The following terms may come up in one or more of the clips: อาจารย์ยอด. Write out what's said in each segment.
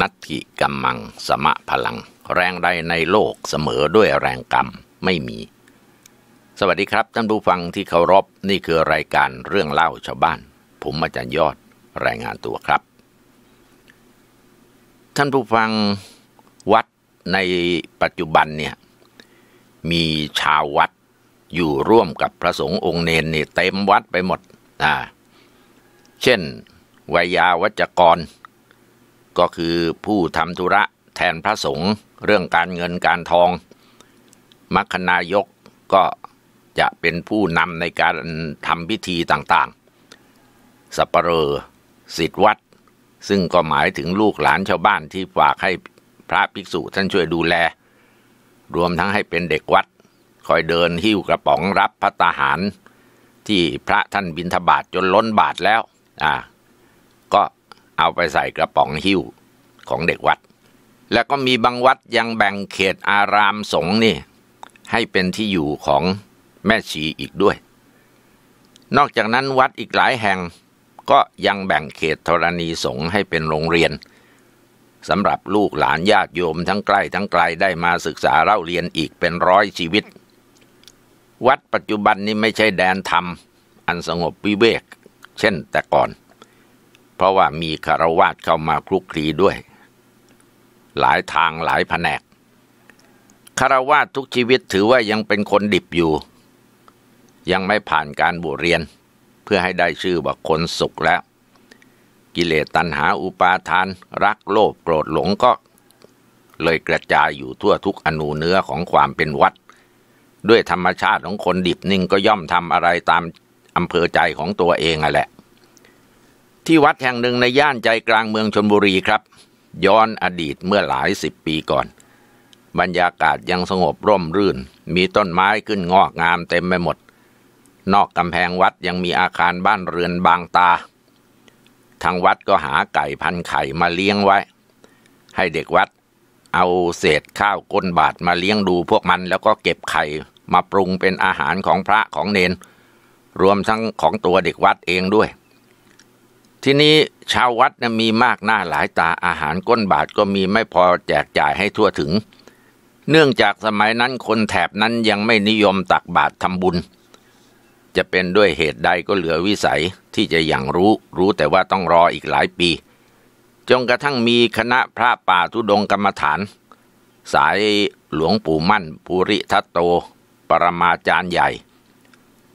นัตถิกัมมังสมะพลังแรงใดในโลกเสมอด้วยแรงกรรมไม่มีสวัสดีครับท่านผู้ฟังที่เคารพนี่คือรายการเรื่องเล่าชาวบ้านผมอาจารย์ยอดรายงานตัวครับท่านผู้ฟังวัดในปัจจุบันเนี่ยมีชาววัดอยู่ร่วมกับพระสงฆ์องค์เณรนี่เต็มวัดไปหมดเช่นไวยาวัจกรก็คือผู้ทำธุระแทนพระสงฆ์เรื่องการเงินการทองมัคคณายกก็จะเป็นผู้นำในการทำพิธีต่างๆสัปเหร่อศิษย์วัดซึ่งก็หมายถึงลูกหลานชาวบ้านที่ฝากให้พระภิกษุท่านช่วยดูแลรวมทั้งให้เป็นเด็กวัดคอยเดินหิ้วกระป๋องรับภัตตาหารที่พระท่านบิณฑบาตจนล้นบาตรแล้วก็เอาไปใส่กระป๋องหิ้วของเด็กวัดแล้วก็มีบางวัดยังแบ่งเขตอารามสงฆ์นี่ให้เป็นที่อยู่ของแม่ชีอีกด้วยนอกจากนั้นวัดอีกหลายแห่งก็ยังแบ่งเขตธรณีสงฆ์ให้เป็นโรงเรียนสำหรับลูกหลานญาติโยมทั้งใกล้ทั้งไกลได้มาศึกษาเล่าเรียนอีกเป็นร้อยชีวิตวัดปัจจุบันนี้ไม่ใช่แดนธรรมอันสงบวิเวกเช่นแต่ก่อนเพราะว่ามีฆราวาสเข้ามาคลุกคลีด้วยหลายทางหลายแผนกฆราวาสทุกชีวิตถือว่ายังเป็นคนดิบอยู่ยังไม่ผ่านการบวชเรียนเพื่อให้ได้ชื่อว่าคนสุขแล้วกิเลสตัณหาอุปาทานรักโลภโกรธหลงก็เลยกระจายอยู่ทั่วทุกอนูเนื้อของความเป็นวัดด้วยธรรมชาติของคนดิบนิ่งก็ย่อมทำอะไรตามอำเภอใจของตัวเองแหละที่วัดแห่งหนึ่งในย่านใจกลางเมืองชลบุรีครับย้อนอดีตเมื่อหลายสิบปีก่อนบรรยากาศยังสงบร่มรื่นมีต้นไม้ขึ้นงอกงามเต็มไปหมดนอกกำแพงวัดยังมีอาคารบ้านเรือนบางตาทางวัดก็หาไก่พันไข่มาเลี้ยงไว้ให้เด็กวัดเอาเศษข้าวก้นบาทมาเลี้ยงดูพวกมันแล้วก็เก็บไข่มาปรุงเป็นอาหารของพระของเนนรวมทั้งของตัวเด็กวัดเองด้วยทีนี้ชาววัดนะมีมากหน้าหลายตาอาหารก้นบาทก็มีไม่พอแจกจ่ายให้ทั่วถึงเนื่องจากสมัยนั้นคนแถบนั้นยังไม่นิยมตักบาตรทำบุญจะเป็นด้วยเหตุใดก็เหลือวิสัยที่จะอย่างรู้แต่ว่าต้องรออีกหลายปีจนกระทั่งมีคณะพระป่าธุดงค์กรรมฐานสายหลวงปู่มั่นภูริทัตโตปรมาจารย์ใหญ่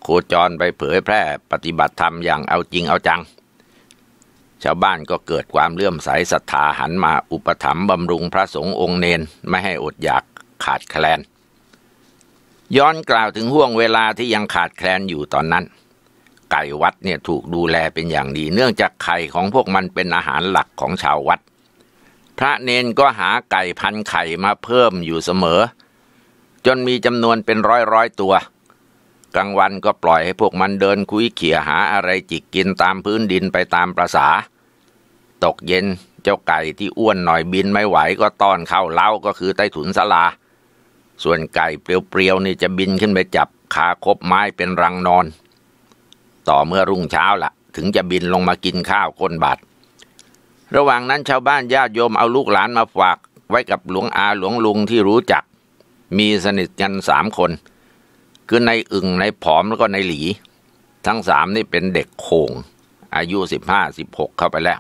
โคจรไปเผยแพร่ปฏิบัติธรรมอย่างเอาจริงเอาจังชาวบ้านก็เกิดความเลื่อมใสศรัทธาหันมาอุปถัมภ์บำรุงพระสงฆ์องค์เณรไม่ให้อดอยากขาดแคลนย้อนกล่าวถึงห่วงเวลาที่ยังขาดแคลนอยู่ตอนนั้นไก่วัดเนี่ยถูกดูแลเป็นอย่างดีเนื่องจากไข่ของพวกมันเป็นอาหารหลักของชาววัดพระเนนก็หาไก่พันไข่มาเพิ่มอยู่เสมอจนมีจำนวนเป็นร้อยตัวกลางวันก็ปล่อยให้พวกมันเดินคุยเขี่ยหาอะไรจิกกินตามพื้นดินไปตามประสาตกเย็นเจ้าไก่ที่อ้วนหน่อยบินไม่ไหวก็ต้อนเข้าเล้าก็คือใต้ถุนศาลาส่วนไก่เปรียวๆนี่จะบินขึ้นไปจับขาคบไม้เป็นรังนอนต่อเมื่อรุ่งเช้าล่ะถึงจะบินลงมากินข้าวก้นบาตรระหว่างนั้นชาวบ้านญาติโยมเอาลูกหลานมาฝากไว้กับหลวงอาหลวงลุงที่รู้จักมีสนิทกันสามคนคือในอึ่งในผอมแล้วก็ในหลีทั้งสามนี่เป็นเด็กโขงอายุ15-16เข้าไปแล้ว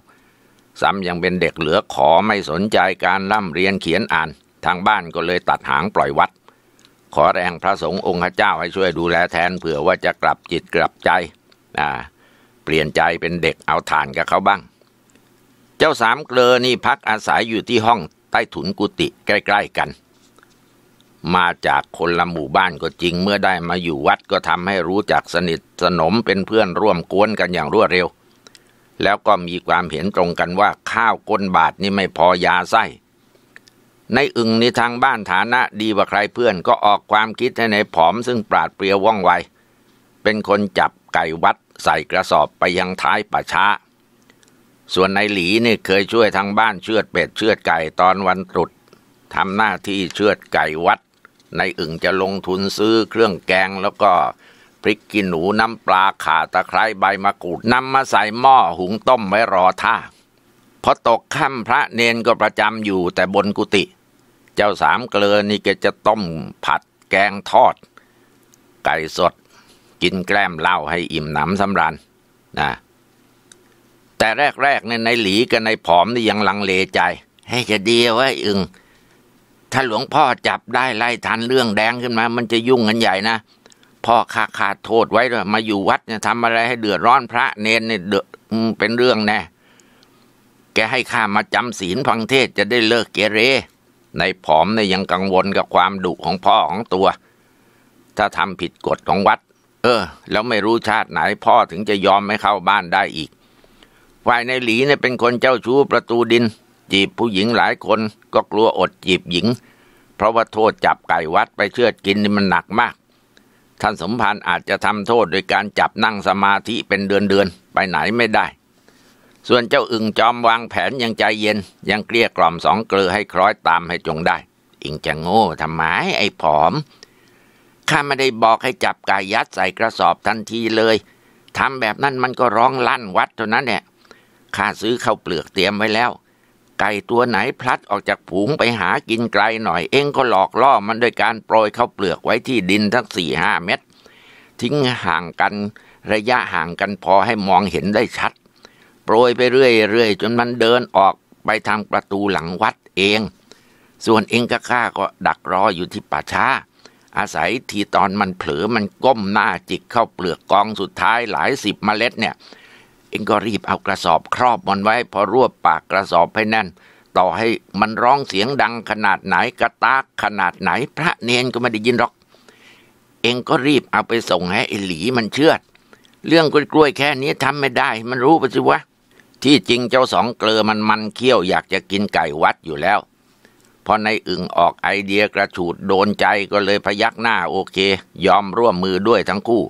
ซ้ำยังเป็นเด็กเหลือขอไม่สนใจการร่ำเรียนเขียนอ่านทางบ้านก็เลยตัดหางปล่อยวัดขอแรงพระสงฆ์องค์เจ้าให้ช่วยดูแลแทนเผื่อว่าจะกลับจิตกลับใจเปลี่ยนใจเป็นเด็กเอาฐานกับเขาบ้างเจ้าสามเกลอนี่พักอาศัยอยู่ที่ห้องใต้ถุนกุฏิใกล้ๆกันมาจากคนละหมู่บ้านก็จริงเมื่อได้มาอยู่วัดก็ทำให้รู้จักสนิทสนมเป็นเพื่อนร่วมกวนกันอย่างรวดเร็วแล้วก็มีความเห็นตรงกันว่าข้าวก้นบาทนี่ไม่พอยาไส้ในอึ่งนี่ทางบ้านฐานะดีกว่าใครเพื่อนก็ออกความคิดให้ในผอมซึ่งปราดเปรียวว่องไวเป็นคนจับไก่วัดใส่กระสอบไปยังท้ายป่าช้าส่วนในหลีนี่เคยช่วยทางบ้านเชือดเป็ดเชือดไก่ตอนวันตรุษทำหน้าที่เชือดไก่วัดในอึ่งจะลงทุนซื้อเครื่องแกงแล้วก็พริกขี้หนูน้ำปลาข่าตะไคร้ใบมะกรูดนำมาใส่หม้อหุงต้มไว้รอท่า พอตกค่ำพระเนนก็ประจำอยู่แต่บนกุฏิเจ้าสามเกลือนี่แกจะต้มผัดแกงทอดไก่สดกินแกล้มเหล้าให้อิ่มหนำสำราญนะแต่แรกๆเนี่ยในหลีกับในผอมนี่ยังลังเลใจให้จะดีไว้อึงถ้าหลวงพ่อจับได้ไล่ทันเรื่องแดงขึ้นมามันจะยุ่งกันใหญ่นะพ่อขาดโทษไว้ด้วยมาอยู่วัดเนี่ยทำอะไรให้เดือดร้อนพระเนนเนี่ยเป็นเรื่องแน่แกให้ข้ามาจำศีลฟังเทศจะได้เลิกเกเรในผอมเนี่ยยังกังวลกับความดุของพ่อของตัวถ้าทำผิดกฎของวัดแล้วไม่รู้ชาติไหนพ่อถึงจะยอมให้เข้าบ้านได้อีกฝ่ายในหลีเนี่ยเป็นคนเจ้าชู้ประตูดินจีบผู้หญิงหลายคนก็กลัวอดจีบหญิงเพราะว่าโทษจับไก่วัดไปเชือดกินนี่มันหนักมากท่านสมภารอาจจะทำโทษโดยการจับนั่งสมาธิเป็นเดือนๆไปไหนไม่ได้ส่วนเจ้าอึ่งจอมวางแผนยังใจเย็นยังเกลี้ยกล่อมสองเกลือให้คล้อยตามให้จงได้อิงจะโง่ทำไมไอ้ผอมข้าไม่ได้บอกให้จับไก่ยัดใส่กระสอบทันทีเลยทำแบบนั้นมันก็ร้องลั่นวัดเท่านั้นแหละข้าซื้อข้าวเปลือกเตรียมไว้แล้วไก่ตัวไหนพลัดออกจากผงไปหากินไกลหน่อยเองก็หลอกล่อมันด้วยการโปรยข้าวเปลือกไว้ที่ดินทั้ง 4-5 เม็ดทิ้งห่างกันระยะห่างกันพอให้มองเห็นได้ชัดโปรยไปเรื่อยๆจนมันเดินออกไปทางประตูหลังวัดเองส่วนเองกับข้าก็ดักรออยู่ที่ป่าช้าอาศัยทีตอนมันเผลอมันก้มหน้าจิกข้าวเปลือกกองสุดท้ายหลายสิบเมล็ดเนี่ยเองก็รีบเอากระสอบครอบมันไว้พอรวบปากกระสอบให้แน่นต่อให้มันร้องเสียงดังขนาดไหนกระตากขนาดไหนพระเนนก็ไม่ได้ยินหรอกเองก็รีบเอาไปส่งให้ไอ้หลีมันเชือดเรื่องกล้วยแค่นี้ทำไม่ได้มันรู้ปะสิวะที่จริงเจ้าสองเกลือมันเขี้ยวอยากจะกินไก่วัดอยู่แล้วพอในอึ่งออกไอเดียกระฉูดโดนใจก็เลยพยักหน้าโอเคยอมร่วมมือด้วยทั้งคู่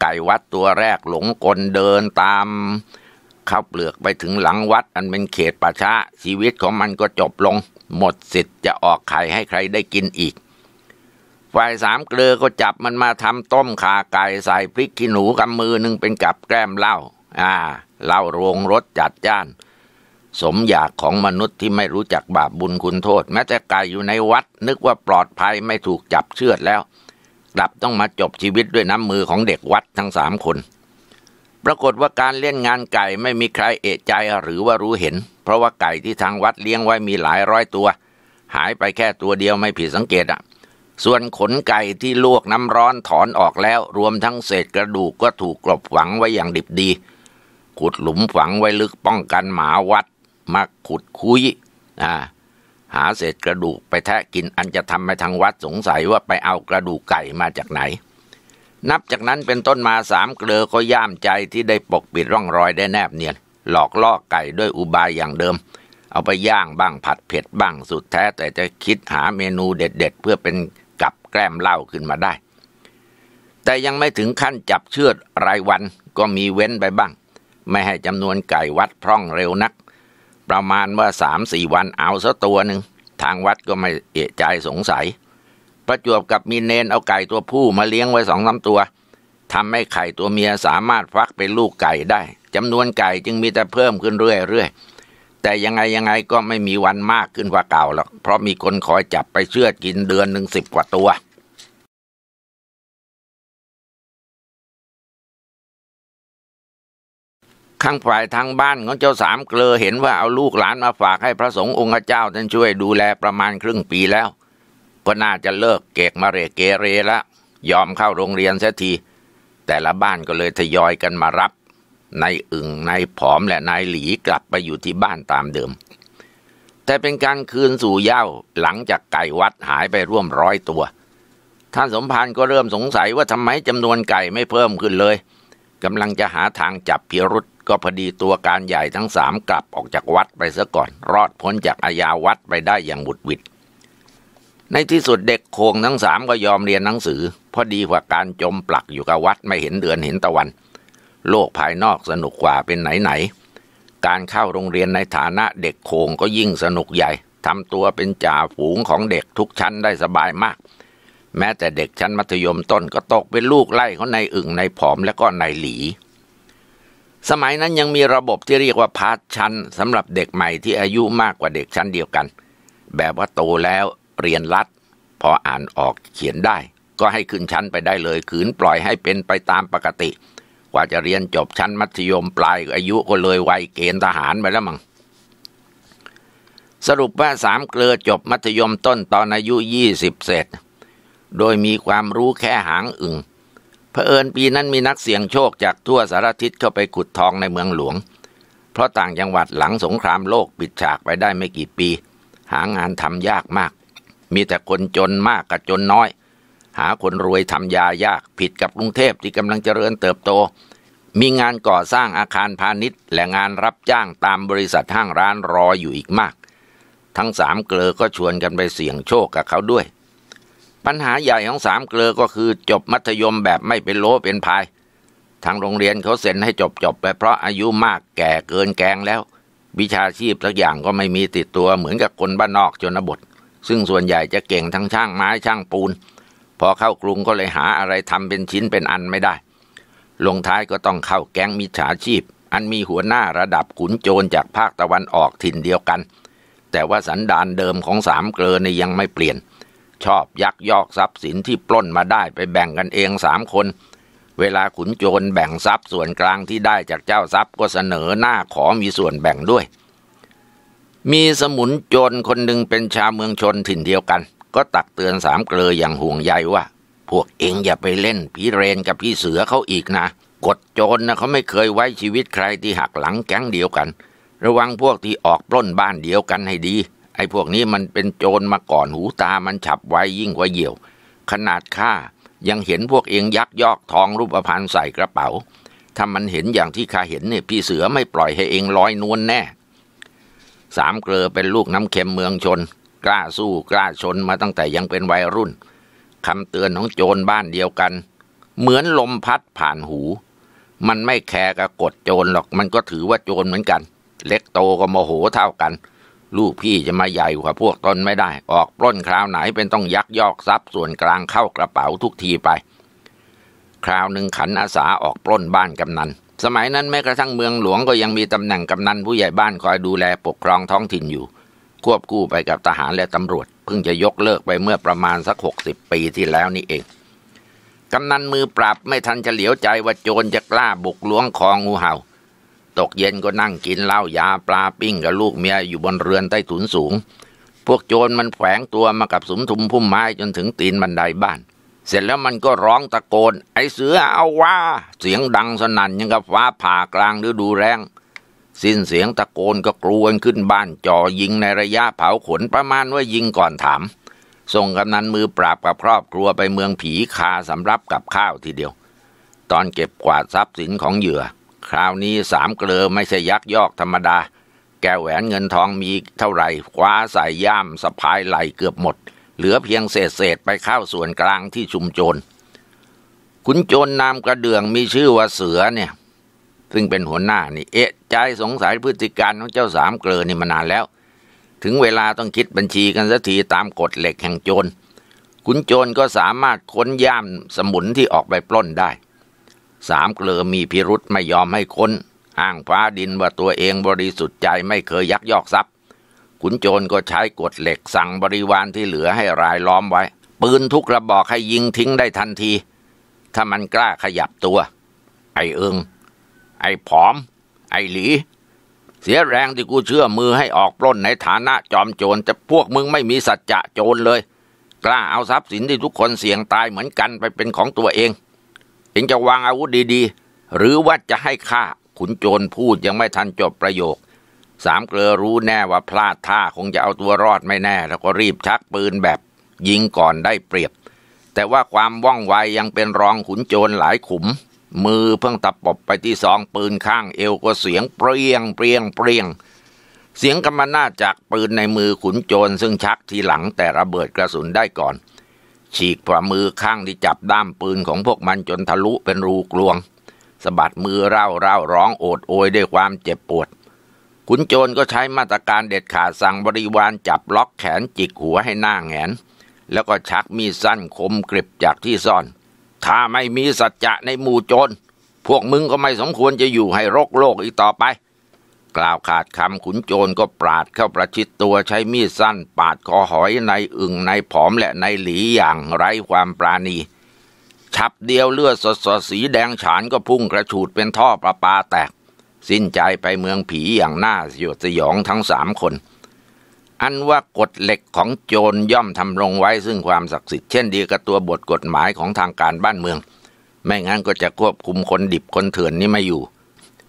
ไก่วัดตัวแรกหลงกลเดินตามข้าวเปลือกไปถึงหลังวัดอันเป็นเขตป่าช้าชีวิตของมันก็จบลงหมดสิทธิ์จะออกไข่ให้ใครได้กินอีกฝ่ายสามเกลือก็จับมันมาทำต้มขาไก่ใส่พริกขี้หนูกับมือหนึ่งเป็นกับแกล้มเหล้าเหล้าโรงรสจัดจ้านสมอยากของมนุษย์ที่ไม่รู้จักบาปบุญคุณโทษแม้แต่ไก่อยู่ในวัดนึกว่าปลอดภัยไม่ถูกจับเชือดแล้วกลับต้องมาจบชีวิตด้วยน้ำมือของเด็กวัดทั้งสามคนปรากฏว่าการเล่นงานไก่ไม่มีใครเอะใจหรือว่ารู้เห็นเพราะว่าไก่ที่ทางวัดเลี้ยงไว้มีหลายร้อยตัวหายไปแค่ตัวเดียวไม่ผิดสังเกตส่วนขนไก่ที่ลวกน้ำร้อนถอนออกแล้วรวมทั้งเศษกระดูกก็ถูกกลบฝังไว้อย่างดิบดีขุดหลุมฝังไว้ลึกป้องกันหมาวัดมาขุดคุยหาเศษกระดูกไปแทะกินอันจะทำให้ทางวัดสงสัยว่าไปเอากระดูกไก่มาจากไหนนับจากนั้นเป็นต้นมาสามเกลือก็ย่ามใจที่ได้ปกปิดร่องรอยได้แนบเนียนหลอกล่อไก่ด้วยอุบายอย่างเดิมเอาไปย่างบ้างผัดเผ็ดบ้างสุดแท้แต่จะคิดหาเมนูเด็ดๆเพื่อเป็นกับแกล้มเหล้าขึ้นมาได้แต่ยังไม่ถึงขั้นจับเชือดรายวันก็มีเว้นไปบ้างไม่ให้จำนวนไก่วัดพร่องเร็วนักประมาณว่า 3-4 วันเอาซะตัวหนึ่งทางวัดก็ไม่เอะใจสงสัยประจวบกับมีเนนเอาไก่ตัวผู้มาเลี้ยงไว้ 2-3 ตัวทำให้ไข่ตัวเมียสามารถฟักเป็นลูกไก่ได้จำนวนไก่จึงมีแต่เพิ่มขึ้นเรื่อยๆแต่ยังไงก็ไม่มีวันมากขึ้นกว่าเก่าหรอกเพราะมีคนคอยจับไปเชือดกินเดือนหนึ่ง10 กว่าตัวข้างฝ่ายทางบ้านของเจ้าสามเกลือเห็นว่าเอาลูกหลานมาฝากให้พระสงฆ์องค์เจ้าท่านช่วยดูแลประมาณครึ่งปีแล้วก็น่าจะเลิกเกกมาเรเกเรละยอมเข้าโรงเรียนเสียทีแต่ละบ้านก็เลยทยอยกันมารับนายอึ่งนายผอมและนายหลีกลับไปอยู่ที่บ้านตามเดิมแต่เป็นการคืนสู่เหย้าหลังจากไก่วัดหายไปร่วม100 ตัวท่านสมภารก็เริ่มสงสัยว่าทำไมจำนวนไก่ไม่เพิ่มขึ้นเลยกำลังจะหาทางจับพิรุธก็พอดีตัวการใหญ่ทั้ง3กลับออกจากวัดไปซะก่อนรอดพ้นจากอาญาวัดไปได้อย่างบุดหวิดในที่สุดเด็กโคงทั้ง3ก็ยอมเรียนหนังสือพอดีกว่าการจมปลักอยู่กับวัดไม่เห็นเดือนเห็นตะวันโลกภายนอกสนุกกว่าเป็นไหนๆการเข้าโรงเรียนในฐานะเด็กโคงก็ยิ่งสนุกใหญ่ทำตัวเป็นจ่าฝูงของเด็กทุกชั้นได้สบายมากแม้แต่เด็กชั้นมัธยมต้นก็ตกเป็นลูกไล่ของนายอึ่งนายผอมและก็นายหลี สมัยนั้นยังมีระบบที่เรียกว่าพาสชั้นสำหรับเด็กใหม่ที่อายุมากกว่าเด็กชั้นเดียวกันแบบว่าโตแล้วเรียนรัดพออ่านออกเขียนได้ก็ให้ขึ้นชั้นไปได้เลยขืนปล่อยให้เป็นไปตามปกติกว่าจะเรียนจบชั้นมัธยมปลายอายุก็เลยวัยเกณฑ์ทหารไปแล้วมั้งสรุปว่าสามเกลือจบมัธยมต้นตอนอายุ20เศษโดยมีความรู้แค่หางอึ่งเผอิญปีนั้นมีนักเสี่ยงโชคจากทั่วสารทิศเข้าไปขุดทองในเมืองหลวงเพราะต่างจังหวัดหลังสงครามโลกปิดฉากไปได้ไม่กี่ปีหางานทำยากมากมีแต่คนจนมากกับจนน้อยหาคนรวยทำยายากผิดกับกรุงเทพที่กำลังเจริญเติบโตมีงานก่อสร้างอาคารพาณิชย์และงานรับจ้างตามบริษัทห้างร้านรออยู่อีกมากทั้งสามเกลอก็ชวนกันไปเสี่ยงโชคกับเขาด้วยปัญหาใหญ่ของสามเกลอก็คือจบมัธยมแบบไม่เป็นโลเป็นพายทางโรงเรียนเขาเซ็นให้จบไปเพราะอายุมากแก่เกินแกงแล้ววิชาชีพสักอย่างก็ไม่มีติดตัวเหมือนกับคนบ้านนอกชนบทซึ่งส่วนใหญ่จะเก่งทั้งช่างไม้ช่างปูนพอเข้ากรุงก็เลยหาอะไรทำเป็นชิ้นเป็นอันไม่ได้ลงท้ายก็ต้องเข้าแก๊งมิจฉาชีพอันมีหัวหน้าระดับขุนโจรจากภาคตะวันออกถิ่นเดียวกันแต่ว่าสันดานเดิมของสามเกลอเนี่ยยังไม่เปลี่ยนชอบยักยอกทรัพย์สินที่ปล้นมาได้ไปแบ่งกันเองสามคนเวลาขุนโจรแบ่งทรัพย์ส่วนกลางที่ได้จากเจ้าทรัพย์ก็เสนอหน้าขอมีส่วนแบ่งด้วยมีสมุนโจรคนหนึ่งเป็นชาวเมืองชนถิ่นเดียวกันก็ตักเตือนสามเกลออย่างห่วงใยว่าพวกเองอย่าไปเล่นพี่เรนกับพี่เสือเขาอีกนะกฎโจรนะเขาไม่เคยไว้ชีวิตใครที่หักหลังแก๊งเดียวกันระวังพวกที่ออกปล้นบ้านเดียวกันให้ดีไอ้พวกนี้มันเป็นโจรมาก่อนหูตามันฉับไวยิ่งกว่าเหยี่ยวขนาดข้ายังเห็นพวกเองยักยอกทองรูปพรรณใส่กระเป๋าถ้ามันเห็นอย่างที่ข้าเห็นเนี่ยพี่เสือไม่ปล่อยให้เองลอยนวลแน่สามเกลอเป็นลูกน้ำเค็มเมืองชนกล้าสู้กล้าชนมาตั้งแต่ยังเป็นวัยรุ่นคำเตือนของโจรบ้านเดียวกันเหมือนลมพัดผ่านหูมันไม่แคร์กับกฎโจรหรอกมันก็ถือว่าโจรเหมือนกันเล็กโตก็โมโหเท่ากันลูกพี่จะมาใหญ่กว่าพวกตนไม่ได้ออกปล้นคราวไหนเป็นต้องยักยอกทรัพย์ส่วนกลางเข้ากระเป๋าทุกทีไปคราวหนึ่งขันอาสาออกปล้นบ้านกำนันสมัยนั้นแม้กระทั่งเมืองหลวงก็ยังมีตำแหน่งกำนันผู้ใหญ่บ้านคอยดูแลปกครองท้องถิ่นอยู่ควบคู่ไปกับทหารและตำรวจเพิ่งจะยกเลิกไปเมื่อประมาณสัก60ปีที่แล้วนี่เองกำนันมือปราบไม่ทันจะเหลียวใจว่าโจรจะกล้าบุกล้วงคองูเห่าตกเย็นก็นั่งกินเหล้ายาปลาปิ้งกับลูกเมียอยู่บนเรือนใต้ถุนสูงพวกโจรมันแฝงตัวมากับสุมทุมพุ่มไม้จนถึงตีนบันไดบ้านเสร็จแล้วมันก็ร้องตะโกนไอ้เสือเอาว่าเสียงดังสนั่นยังกับฟ้าผ่ากลางฤดูแรงสิ้นเสียงตะโกนก็กรวนขึ้นบ้านจ่อยิงในระยะเผาขนประมาณว่ายิงก่อนถามส่งกำนันมือปราบกับครอบครัวไปเมืองผีคาสำรับกับข้าวทีเดียวตอนเก็บกวาดทรัพย์สินของเหยื่อคราวนี้สามเกลอไม่ใช่ยักยอกธรรมดาแก้วแหวนเงินทองมีเท่าไหร่คว้าใส่ย่ามสะพายไหลเกือบหมดเหลือเพียงเศษไปเข้าส่วนกลางที่ชุมโจรขุนโจรนามกระเดื่องมีชื่อว่าเสือเนี่ยซึ่งเป็นหัวหน้านี่เอ๊ะใจสงสัยพฤติการของเจ้าสามเกลอนี่มานานแล้วถึงเวลาต้องคิดบัญชีกันสักทีตามกฎเหล็กแห่งโจรขุนโจรก็สามารถค้นย่ามสมุนที่ออกไปปล้นได้สามเกลอมีพิรุธไม่ยอมให้ค้นอ้างฟ้าดินว่าตัวเองบริสุทธิ์ใจไม่เคยยักยอกทรัพย์ขุนโจรก็ใช้กฎเหล็กสั่งบริวารที่เหลือให้รายล้อมไว้ปืนทุกกระบอกให้ยิงทิ้งได้ทันทีถ้ามันกล้าขยับตัวไอ้เอิงไอ้ผอมไอ้หลีเสียแรงที่กูเชื่อมือให้ออกปล้นในฐานะจอมโจรจะพวกมึงไม่มีสัจจะโจรเลยกล้าเอาทรัพย์สินที่ทุกคนเสี่ยงตายเหมือนกันไปเป็นของตัวเองเองจะวางอาวุธดีๆหรือว่าจะให้ฆ่าขุนโจรพูดยังไม่ทันจบประโยคสามเกลอรู้แน่ว่าพลาดท่าคงจะเอาตัวรอดไม่แน่แล้วก็รีบชักปืนแบบยิงก่อนได้เปรียบแต่ว่าความว่องไวยังเป็นรองขุนโจรหลายขุมมือเพิ่งตะปบไปที่ซองปืนข้างเอวก็เสียงเปรี้ยงเปรี้ยงเปรี้ยงเสียงกำมะนาดจากปืนในมือขุนโจรซึ่งชักทีหลังแต่ระเบิดกระสุนได้ก่อนฉีกฝ่ามือข้างที่จับด้ามปืนของพวกมันจนทะลุเป็นรูกลวงสะบัดมือเร่าร้องโอดโอยด้วยความเจ็บปวดขุนโจรก็ใช้มาตรการเด็ดขาดสั่งบริวารจับล็อกแขนจิกหัวให้หน้าแหงนแล้วก็ชักมีดสั้นคมกริบจากที่ซ่อนถ้าไม่มีสัจจะในหมู่โจร พวกมึงก็ไม่สมควรจะอยู่ให้รกโลกอีกต่อไปกล่าวขาดคำขุนโจรก็ปราดเข้าประชิดตัวใช้มีดสั้นปาดคอหอยในอึ่งในผอมและในหลีอย่างไร้ความปราณีฉับเดียวเลือดสดๆสีแดงฉานก็พุ่งกระฉูดเป็นท่อประปาแตกสิ้นใจไปเมืองผีอย่างน่าสยองทั้งสามคนอันว่ากฎเหล็กของโจรย่อมทำลงไว้ซึ่งความศักดิ์สิทธิ์เช่นเดียวกับตัวบทกฎหมายของทางการบ้านเมืองไม่งั้นก็จะควบคุมคนดิบคนเถื่อนนี่ไม่อยู่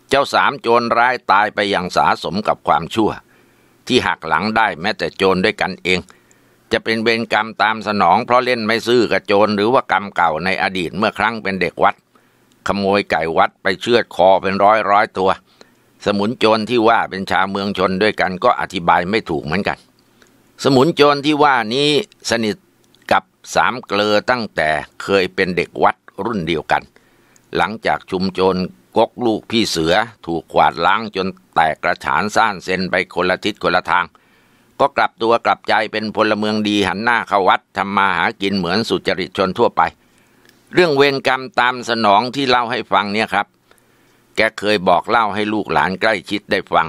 เจ้าสามโจรร้ายตายไปอย่างสาสมกับความชั่วที่หักหลังได้แม้แต่โจรด้วยกันเองจะเป็นเวรกรรมตามสนองเพราะเล่นไม่ซื่อกับโจรหรือว่ากรรมเก่าในอดีตเมื่อครั้งเป็นเด็กวัดขโมยไก่วัดไปเชือดคอเป็นร้อยตัวสมุนโจรที่ว่าเป็นชาวเมืองชนด้วยกันก็อธิบายไม่ถูกเหมือนกันสมุนโจรที่ว่านี้สนิทกับสามเกลอตั้งแต่เคยเป็นเด็กวัดรุ่นเดียวกันหลังจากชุมโจรก๊กลูกพี่เสือถูกขวาดล้างจนแตกกระฉานซ่านเซนไปคนละทิศคนละทางก็กลับตัวกลับใจเป็นพลเมืองดีหันหน้าเข้าวัดทำมาหากินเหมือนสุจริตชนทั่วไปเรื่องเวรกรรมตามสนองที่เล่าให้ฟังเนี่ยครับแกเคยบอกเล่าให้ลูกหลานใกล้ชิดได้ฟัง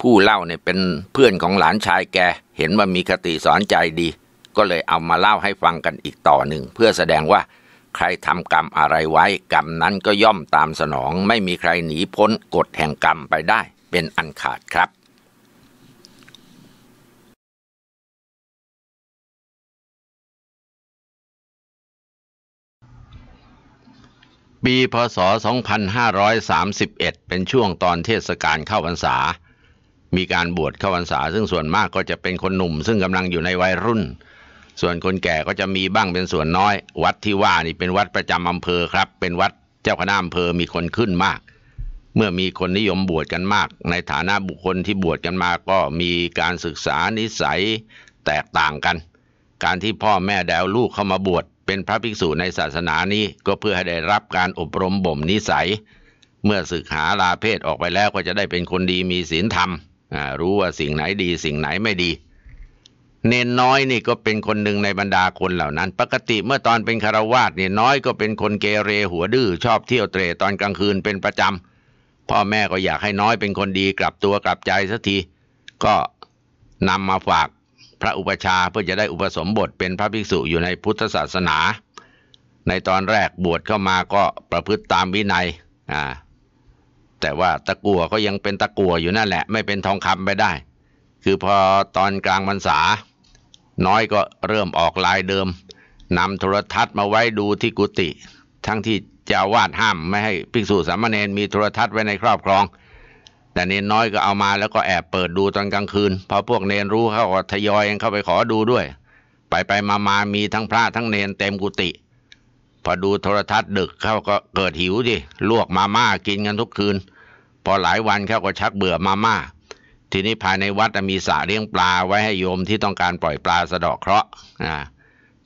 ผู้เล่าเนี่ยเป็นเพื่อนของหลานชายแกเห็นว่ามีคติสอนใจดีก็เลยเอามาเล่าให้ฟังกันอีกต่อหนึ่งเพื่อแสดงว่าใครทำกรรมอะไรไว้กรรมนั้นก็ย่อมตามสนองไม่มีใครหนีพ้นกฎแห่งกรรมไปได้เป็นอันขาดครับปีพ.ศ. 2531เป็นช่วงตอนเทศกาลเข้าพรรษามีการบวชเข้าพรรษาซึ่งส่วนมากก็จะเป็นคนหนุ่มซึ่งกำลังอยู่ในวัยรุ่นส่วนคนแก่ก็จะมีบ้างเป็นส่วนน้อยวัดที่ว่านี่เป็นวัดประจำอำเภอครับเป็นวัดเจ้าคณะอำเภอมีคนขึ้นมากเมื่อมีคนนิยมบวชกันมากในฐานะบุคคลที่บวชกันมาก็มีการศึกษานิสัยแตกต่างกันการที่พ่อแม่แดวลูกเข้ามาบวชเป็นพระภิกษุในศาสนานี้ก็เพื่อให้ได้รับการอบรมบ่มนิสัยเมื่อศึกหาลาเพศออกไปแล้วก็จะได้เป็นคนดีมีศีลธรรมรู้ว่าสิ่งไหนดีสิ่งไหนไม่ดีเนนน้อยนี่ก็เป็นคนหนึ่งในบรรดาคนเหล่านั้นปกติเมื่อตอนเป็นคฤหัสถ์เนี่ยน้อยก็เป็นคนเกเรหัวดื้อชอบเที่ยวเตร่ตอนกลางคืนเป็นประจำพ่อแม่ก็อยากให้น้อยเป็นคนดีกลับตัวกลับใจสักทีก็นำมาฝากพระอุปชาเพื่อจะได้อุปสมบทเป็นพระภิกษุอยู่ในพุทธศาสนาในตอนแรกบวชเข้ามาก็ประพฤติตามวินัยแต่ว่าตะกั่วก็ยังเป็นตะกั่วอยู่นั่นแหละไม่เป็นทองคำไปได้คือพอตอนกลางพรรษาน้อยก็เริ่มออกลายเดิมนำโทรทัศน์มาไว้ดูที่กุฏิทั้งที่เจ้าวาดห้ามไม่ให้ภิกษุสามเณรมีโทรทัศน์ไว้ในครอบครองแต่เนนน้อยก็เอามาแล้วก็แอบเปิดดูตอนกลางคืนพอพวกเนนรู้เขาก็ทยอยเข้าไปขอดูด้วยไปมามีทั้งพระทั้งเนนเต็มกุฏิพอดูโทรทัศน์ดึกเขาก็เกิดหิวดิลวกมาม่ากินกันทุกคืนพอหลายวันเขาก็ชักเบื่อมาม่าทีนี้ภายในวัดมีสระเลี้ยงปลาไว้ให้โยมที่ต้องการปล่อยปลาสะเดาะเคราะห์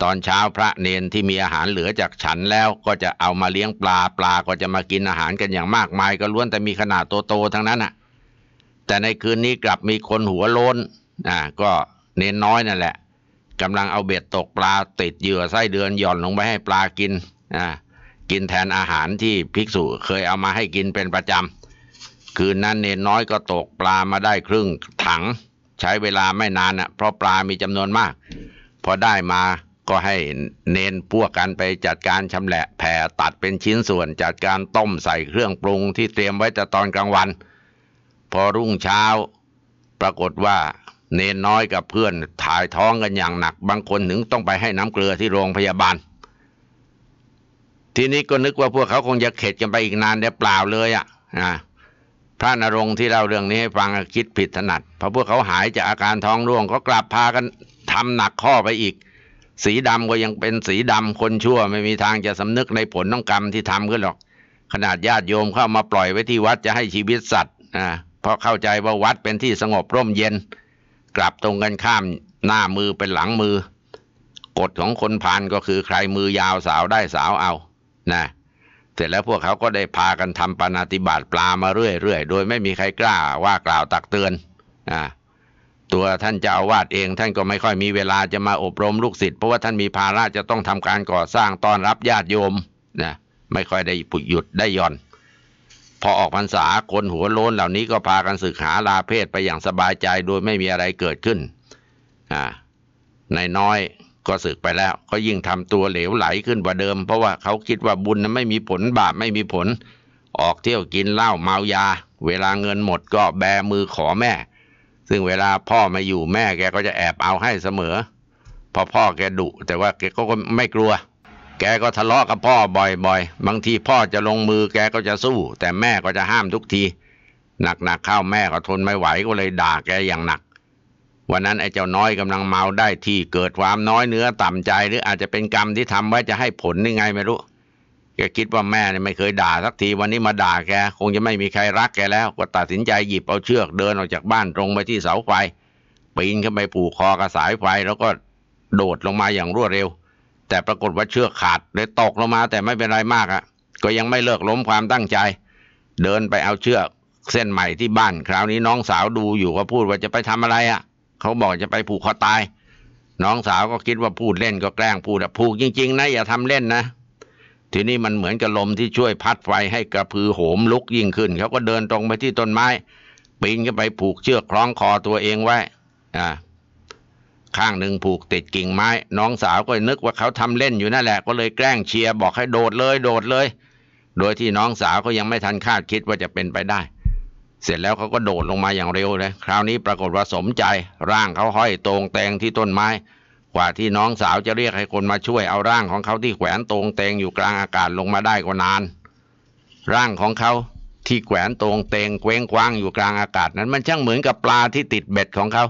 ตอนเช้าพระเนนที่มีอาหารเหลือจากฉันแล้วก็จะเอามาเลี้ยงปลาก็จะมากินอาหารกันอย่างมากมายก็ล้วนแต่มีขนาดโตๆทั้งนั้นน่ะแต่ในคืนนี้กลับมีคนหัวโลนก็เนนน้อยนั่นแหละกำลังเอาเบ็ดตกปลาติดเหยื่อไส้เดือนหย่อนลงไปให้ปลากินกินแทนอาหารที่ภิกษุเคยเอามาให้กินเป็นประจำคืนนั้นเนนน้อยก็ตกปลามาได้ครึ่งถังใช้เวลาไม่นานเพราะปลามีจำนวนมากพอได้มาก็ให้เนนพวกกันไปจัดการชำแหละแผ่ตัดเป็นชิ้นส่วนจัดการต้มใส่เครื่องปรุงที่เตรียมไว้แต่ตอนกลางวันพอรุ่งเช้าปรากฏว่าเนนน้อยกับเพื่อนถ่ายท้องกันอย่างหนักบางคนถึงต้องไปให้น้ำเกลือที่โรงพยาบาลทีนี้ก็นึกว่าพวกเขาคงจะเข็ดกันไปอีกนานแต่เปล่าเลยพระนรงค์ที่เล่าเรื่องนี้ให้ฟังคิดผิดถนัดพอพวกเขาหายจากอาการท้องร่วงก็กลับพากันทำหนักข้อไปอีกสีดำก็ยังเป็นสีดำคนชั่วไม่มีทางจะสำนึกในผลของกรรมที่ทำขึ้นหรอกขนาดญาติโยมเข้ามาปล่อยไว้ที่วัดจะให้ชีวิตสัตว์เพราะเข้าใจว่าวัดเป็นที่สงบร่มเย็นกลับตรงกันข้ามหน้ามือเป็นหลังมือกฎของคนพาลก็คือใครมือยาวสาวได้สาวเอานะเสร็จแล้วพวกเขาก็ได้พากันทำปาณาติบาตปลามาเรื่อยๆโดยไม่มีใครกล้าว่ากล่าวตักเตือนตัวท่านเจ้าอาวาสเองท่านก็ไม่ค่อยมีเวลาจะมาอบรมลูกศิษย์เพราะว่าท่านมีภาระจะต้องทำการก่อสร้างต้อนรับญาติโยมไม่ค่อยได้หยุดได้หย่อน พอออกพรรษาคนหัวโล้นเหล่านี้ก็พากันศึกหาลาเพศไปอย่างสบายใจโดยไม่มีอะไรเกิดขึ้นนายน้อยก็สึกไปแล้วก็ยิ่งทำตัวเหลวไหลขึ้นกว่าเดิมเพราะว่าเขาคิดว่าบุญนั้นไม่มีผลบาปไม่มีผลออกเที่ยวกินเหล้าเมายาเวลาเงินหมดก็แบมือขอแม่ซึ่งเวลาพ่อมาอยู่แม่แกก็จะแอบเอาให้เสมอพอพ่อแกดุแต่ว่าแกก็ไม่กลัวแกก็ทะเลาะกับพ่อบ่อยๆบางทีพ่อจะลงมือแกก็จะสู้แต่แม่ก็จะห้ามทุกทีหนักๆเข้าแม่ก็ทนไม่ไหวก็เลยด่าแกอย่างหนักวันนั้นไอ้เจ้าน้อยกำลังเมาได้ที่เกิดความน้อยเนื้อต่ำใจหรืออาจจะเป็นกรรมที่ทำไว้จะให้ผลยังไงไม่รู้แกคิดว่าแม่เนี่ยไม่เคยด่าสักทีวันนี้มาด่าแกคงจะไม่มีใครรักแกแล้วก็ตัดสินใจหยิบเอาเชือกเดินออกจากบ้านตรงไปที่เสาไฟปีนขึ้นไปผูกคอกระสายไฟแล้วก็โดดลงมาอย่างรวดเร็วแต่ปรากฏว่าเชือกขาดเลยตกลงมาแต่ไม่เป็นไรมากก็ยังไม่เลิกล้มความตั้งใจเดินไปเอาเชือกเส้นใหม่ที่บ้านคราวนี้น้องสาวดูอยู่ก็พูดว่าจะไปทำอะไรเขาบอกจะไปผูกคอตายน้องสาวก็คิดว่าพูดเล่นก็แกล้งพูดผูกจริงๆนะอย่าทำเล่นนะทีนี้มันเหมือนกับลมที่ช่วยพัดไฟให้กระพือโหมลุกยิ่งขึ้นเขาก็เดินตรงไปที่ต้นไม้ปีนขึ้นไปผูกเชือกคล้องคอตัวเองไว้ข้างหนึ่งผูกติดกิ่งไม้น้องสาวก็นึกว่าเขาทำเล่นอยู่นั่นแหละก็เลยแกล้งเชียร์บอกให้โดดเลยโดดเลยโดยที่น้องสาวก็ยังไม่ทันคาดคิดว่าจะเป็นไปได้เสร็จแล้วเขาก็โดดลงมาอย่างเร็วเลยคราวนี้ปรากฏว่าสมใจร่างเขาห้อยตรงแตงที่ต้นไม้กว่าที่น้องสาวจะเรียกให้คนมาช่วยเอาร่างของเขาที่แขวนตรงแตงอยู่กลางอากาศลงมาได้ก็นานร่างของเขาที่แขวนตรงแตงเคว้งคว้างอยู่กลางอากาศนั้นมันช่างเหมือนกับปลาที่ติดเบ็ดของเขา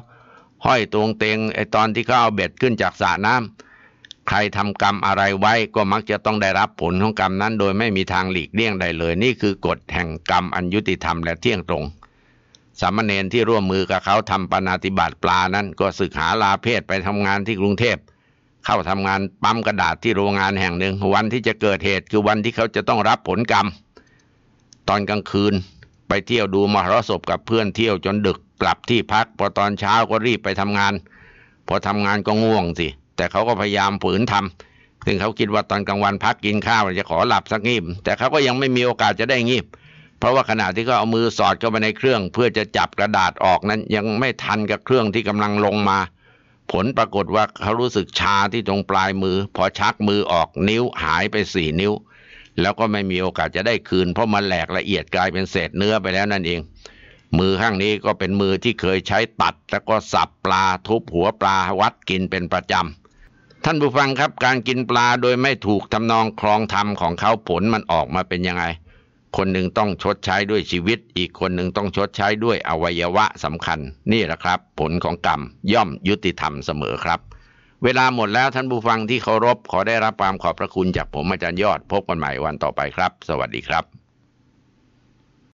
ห้อยตรงเตงไอตอนที่เขาเอาเบ็ดขึ้นจากสระน้ำใครทำกรรมอะไรไว้ก็มักจะต้องได้รับผลของกรรมนั้นโดยไม่มีทางหลีกเลี่ยงใดเลยนี่คือกฎแห่งกรรมอันยุติธรรมและเที่ยงตรงสามเณรที่ร่วมมือกับเขาทำปาณาติบาตปลานั้นก็สึกหาลาเพศไปทำงานที่กรุงเทพเข้าทำงานปั๊มกระดาษที่โรงงานแห่งหนึ่งวันที่จะเกิดเหตุคือวันที่เขาจะต้องรับผลกรรมตอนกลางคืนไปเที่ยวดูมหรสพกับเพื่อนเที่ยวจนดึกกลับที่พักพอตอนเช้าก็รีบไปทำงานพอทำงานก็ง่วงสิแต่เขาก็พยายามฝืนทำซึ่งเขาคิดว่าตอนกลางวันพักกินข้าวจะขอหลับสักงีบแต่เขาก็ยังไม่มีโอกาสจะได้งีบเพราะว่าขณะที่เขาเอามือสอดเข้าไปในเครื่องเพื่อจะจับกระดาษออกนั้นยังไม่ทันกับเครื่องที่กำลังลงมาผลปรากฏว่าเขารู้สึกชาที่ตรงปลายมือพอชักมือออกนิ้วหายไป4 นิ้วแล้วก็ไม่มีโอกาสจะได้คืนเพราะมันแหลกละเอียดกลายเป็นเศษเนื้อไปแล้วนั่นเองมือข้างนี้ก็เป็นมือที่เคยใช้ตัดแล้วก็สับปลาทุบหัวปลาวัดกินเป็นประจำท่านผู้ฟังครับการกินปลาโดยไม่ถูกทำนองครองธรรมของเขาผลมันออกมาเป็นยังไงคนหนึ่งต้องชดใช้ด้วยชีวิตอีกคนหนึ่งต้องชดใช้ด้วยอวัยวะสำคัญนี่แหละครับผลของกรรมย่อมยุติธรรมเสมอครับเวลาหมดแล้วท่านผู้ฟังที่เคารพขอได้รับความขอบพระคุณจากผมอาจารย์ยอดพบกันใหม่วันต่อไปครับสวัสดีครับ